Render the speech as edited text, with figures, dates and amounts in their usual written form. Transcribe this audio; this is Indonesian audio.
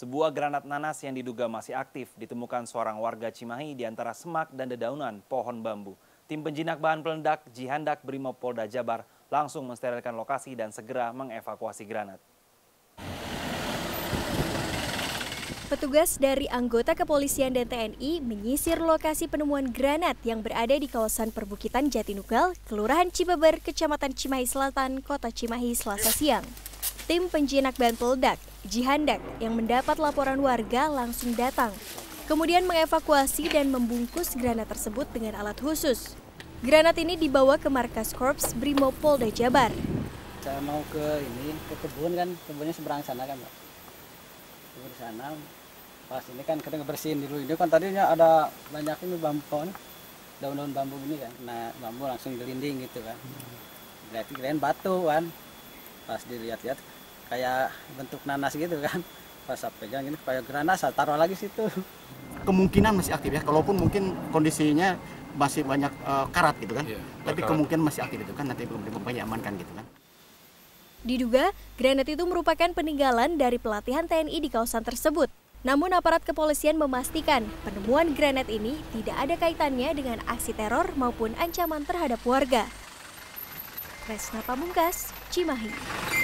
Sebuah granat nanas yang diduga masih aktif ditemukan seorang warga Cimahi di antara semak dan dedaunan pohon bambu. Tim penjinak bahan peledak Jihandak Brimob Polda Jabar langsung mensterilkan lokasi dan segera mengevakuasi granat. Petugas dari anggota kepolisian dan TNI menyisir lokasi penemuan granat yang berada di kawasan perbukitan Jatinugal, Kelurahan Cibeber, Kecamatan Cimahi Selatan, Kota Cimahi Selasa siang. Tim penjinak bahan peledak Jihandak yang mendapat laporan warga langsung datang, kemudian mengevakuasi dan membungkus granat tersebut dengan alat khusus. Granat ini dibawa ke markas korps Brimob Polda Jabar. Saya mau ke kebun kan, kebunnya seberang sana kan, Pak. Di sana. Pas ini kan kita ngebersihin dulu, ini kan tadinya ada banyak ini bambu, daun-daun bambu ini kan, nah bambu langsung gelinding gitu kan, kirain batu kan, pas dilihat-lihat kayak bentuk nanas gitu kan, pas pegang ini kayak granat, saya taruh lagi situ. Kemungkinan masih aktif ya, kalaupun mungkin kondisinya masih banyak karat gitu kan, iya, tapi kemungkinan masih aktif itu kan, nanti belum diamankan gitu kan. Diduga, granat itu merupakan peninggalan dari pelatihan TNI di kawasan tersebut. Namun aparat kepolisian memastikan penemuan granat ini tidak ada kaitannya dengan aksi teror maupun ancaman terhadap warga. Resna Pamungkas, Cimahi.